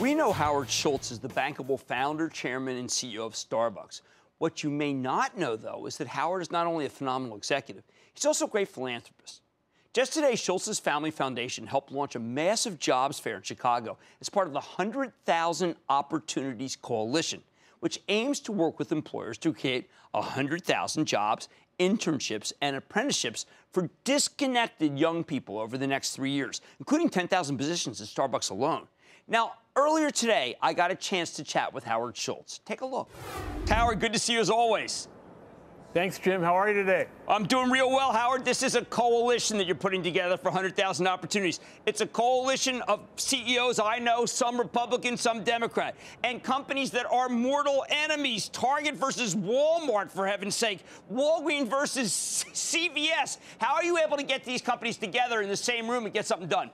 We know Howard Schultz is the bankable founder, chairman, and CEO of Starbucks. What you may not know, though, is that Howard is not only a phenomenal executive, he's also a great philanthropist. Just today, Schultz's family foundation helped launch a massive jobs fair in Chicago as part of the 100,000 Opportunities Coalition, which aims to work with employers to create 100,000 jobs, internships, and apprenticeships for disconnected young people over the next 3 years, including 10,000 positions at Starbucks alone. Now, earlier today, I got a chance to chat with Howard Schultz. Take a look. Howard, good to see you as always. Thanks, Jim. How are you today? I'm doing real well, Howard. This is a coalition that you're putting together for 100,000 opportunities. It's a coalition of CEOs I know, some Republican, some Democrat, and companies that are mortal enemies. Target versus Walmart, for heaven's sake. Walgreens versus CVS. How are you able to get these companies together in the same room and get something done?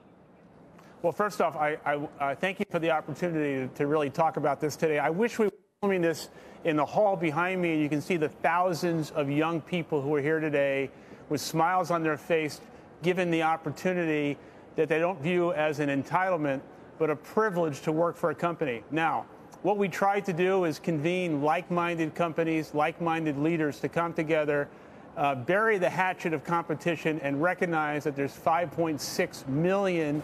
Well, first off, I thank you for the opportunity to really talk about this today. I wish we were filming this in the hall behind me, and you can see the thousands of young people who are here today with smiles on their face, given the opportunity that they don't view as an entitlement, but a privilege to work for a company. Now, what we tried to do is convene like-minded companies, like-minded leaders to come together, bury the hatchet of competition, and recognize that there's 5.6 million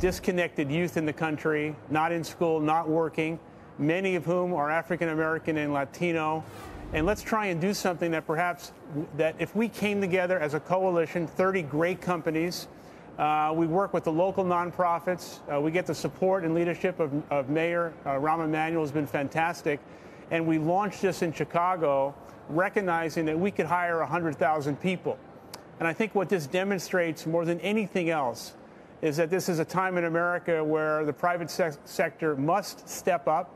disconnected youth in the country, not in school, not working, many of whom are African American and Latino. And let's try and do something that perhaps that if we came together as a coalition, 30 great companies, we work with the local nonprofits, we get the support and leadership of Mayor Rahm Emanuel, has been fantastic. And we launched this in Chicago, recognizing that we could hire 100,000 people. And I think what this demonstrates more than anything else is that this is a time in America where the private sector must step up.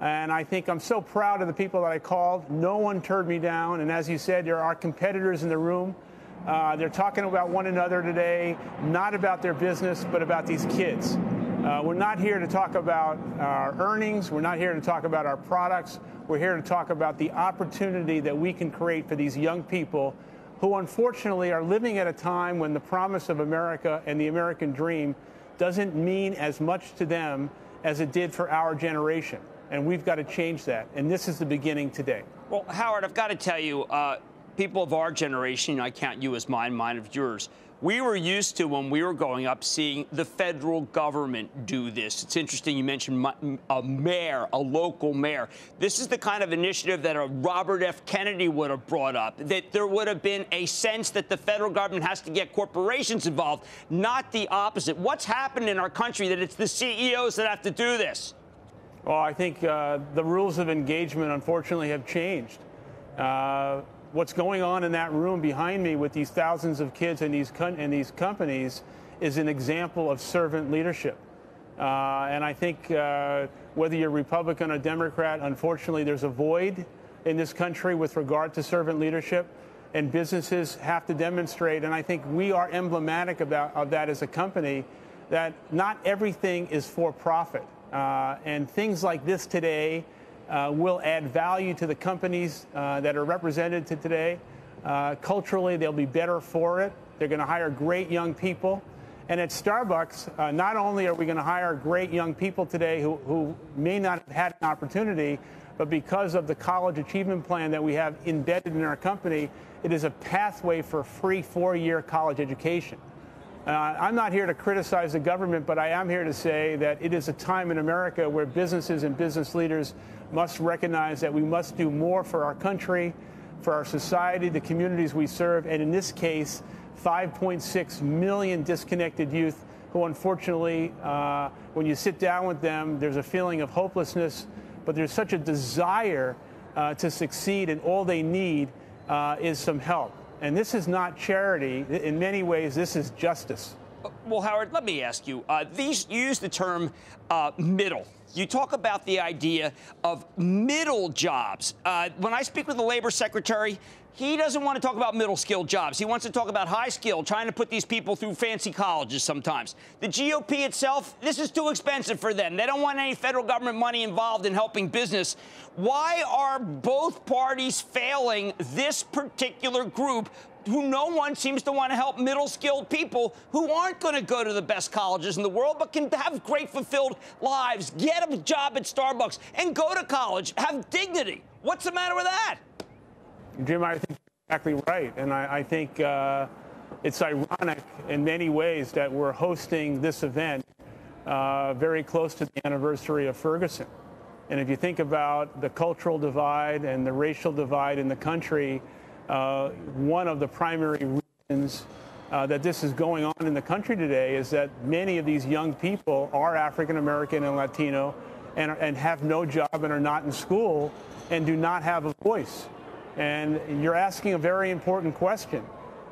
And I think I'm so proud of the people that I called. No one turned me down. And as you said, there are competitors in the room. They're talking about one another today, not about their business, but about these kids. We're not here to talk about our earnings. We're not here to talk about our products. We're here to talk about the opportunity that we can create for these young people who unfortunately are living at a time when the promise of America and the American dream doesn't mean as much to them as it did for our generation. And we've got to change that. And this is the beginning today. Well, Howard, I've got to tell you, people of our generation, I count you as mine, mine of yours, we were used to, when we were growing up, seeing the federal government do this. It's interesting you mentioned a mayor, a local mayor. This is the kind of initiative that a Robert F. Kennedy would have brought up, that there would have been a sense that the federal government has to get corporations involved, not the opposite. What's happened in our country that it's the CEOs that have to do this? Well, I think the rules of engagement, unfortunately, have changed. What's going on in that room behind me with these thousands of kids and these companies is an example of servant leadership. And I think whether you're Republican or Democrat, unfortunately, there's a void in this country with regard to servant leadership, and businesses have to demonstrate. And I think we are emblematic of that as a company, that not everything is for profit. And things like this today will add value to the companies that are represented today. Culturally, they'll be better for it. They're going to hire great young people. And at Starbucks, not only are we going to hire great young people today who may not have had an opportunity, but because of the college achievement plan that we have embedded in our company, it is a pathway for free four-year college education. I'm not here to criticize the government, but I am here to say that it is a time in America where businesses and business leaders must recognize that we must do more for our country, for our society, the communities we serve, and in this case, 5.6 million disconnected youth who, unfortunately, when you sit down with them, there's a feeling of hopelessness, but there's such a desire to succeed, and all they need is some help. And this is not charity. In many ways, this is justice. Well, Howard, let me ask you. You use the term middle. You talk about the idea of middle jobs. When I speak with the labor secretary, he doesn't want to talk about middle-skilled jobs. He wants to talk about high-skill, trying to put these people through fancy colleges sometimes. The GOP itself, this is too expensive for them. They don't want any federal government money involved in helping business. Why are both parties failing this particular group who no one seems to want to help middle-skilled people who aren't going to go to the best colleges in the world but can have great, fulfilled lives, get a job at Starbucks, and go to college, have dignity. What's the matter with that? Jim, I think you're exactly right. And I think it's ironic in many ways that we're hosting this event very close to the anniversary of Ferguson. And if you think about the cultural divide and the racial divide in the country, one of the primary reasons that this is going on in the country today is that many of these young people are African American and Latino and have no job and are not in school and do not have a voice. And you're asking a very important question.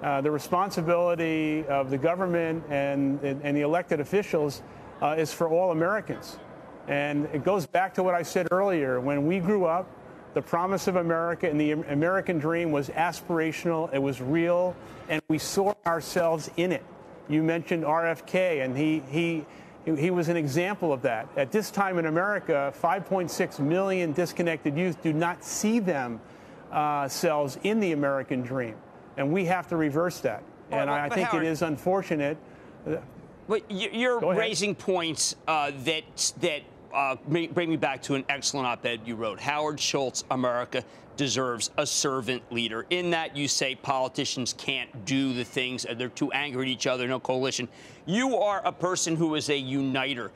The responsibility of the government and the elected officials is for all Americans. And it goes back to what I said earlier. When we grew up, the promise of America and the American dream was aspirational, it was real, and we saw ourselves in it. You mentioned RFK, and he was an example of that. At this time in America, 5.6 million disconnected youth do not see themselves in the American dream, and we have to reverse that. And I think Howard, it is unfortunate. But you're raising points that bring me back to an excellent op-ed you wrote. Howard Schultz, America deserves a servant leader. In that, you say politicians can't do the things. They're too angry at each other, no coalition. You are a person who is a uniter.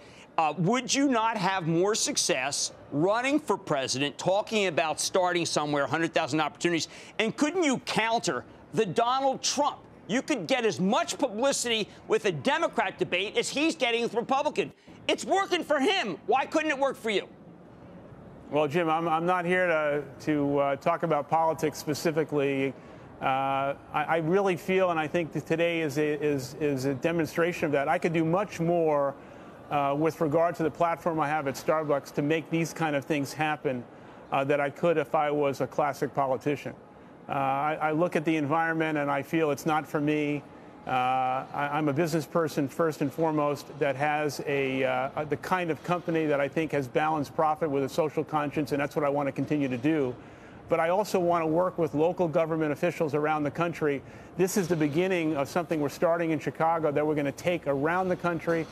Would you not have more success running for president, talking about starting somewhere, 100,000 opportunities? And couldn't you counter the Donald Trump? You could get as much publicity with a Democrat debate as he's getting with Republican. It's working for him. Why couldn't it work for you? Well, Jim, I'm not here to talk about politics specifically. I really feel, and I think that today is a demonstration of that. I could do much more with regard to the platform I have at Starbucks to make these kind of things happen that I could if I was a classic politician. I look at the environment and I feel it's not for me. I'm a business person first and foremost that has the kind of company that I think has balanced profit with a social conscience, and that's what I want to continue to do. But I also want to work with local government officials around the country. This is the beginning of something we're starting in Chicago that we're going to take around the country.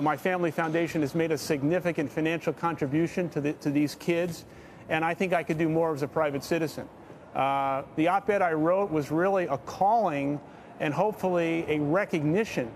My family foundation has made a significant financial contribution to these kids, and I think I could do more as a private citizen. The op-ed I wrote was really a calling and hopefully a recognition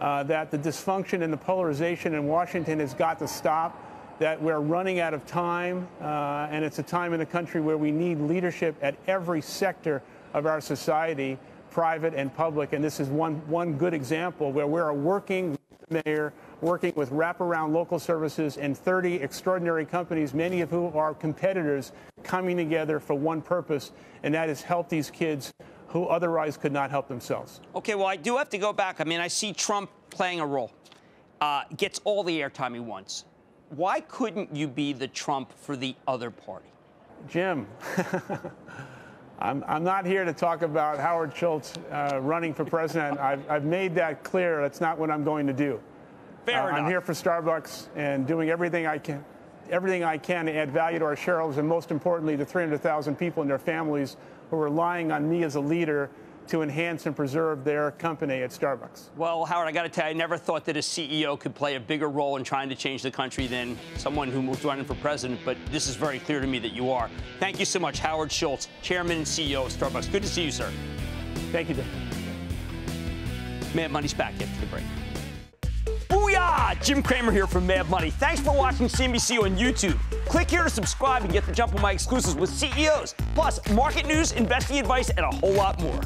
that the dysfunction and the polarization in Washington has got to stop, that we're running out of time, and it's a time in the country where we need leadership at every sector of our society, private and public, and this is one good example where we're working with the mayor, working with wraparound local services and 30 extraordinary companies, many of whom are competitors, coming together for one purpose, and that is help these kids who otherwise could not help themselves. Okay, well, I do have to go back. I mean, I see Trump playing a role, gets all the airtime he wants. Why couldn't you be the Trump for the other party? Jim, I'm not here to talk about Howard Schultz running for president. I've made that clear. That's not what I'm going to do. Fair enough. I'm here for Starbucks and doing everything I can to add value to our shareholders, and most importantly, the 300,000 people and their families who are relying on me as a leader to enhance and preserve their company at Starbucks. Well, Howard, I got to tell you, I never thought that a CEO could play a bigger role in trying to change the country than someone who was running for president, but this is very clear to me that you are. Thank you so much, Howard Schultz, Chairman and CEO of Starbucks. Good to see you, sir. Thank you, Dick. Mad Money's back after the break. Booyah! Jim Cramer here from Mad Money. Thanks for watching CNBC on YouTube. Click here to subscribe and get the jump on my exclusives with CEOs, plus market news, investing advice, and a whole lot more.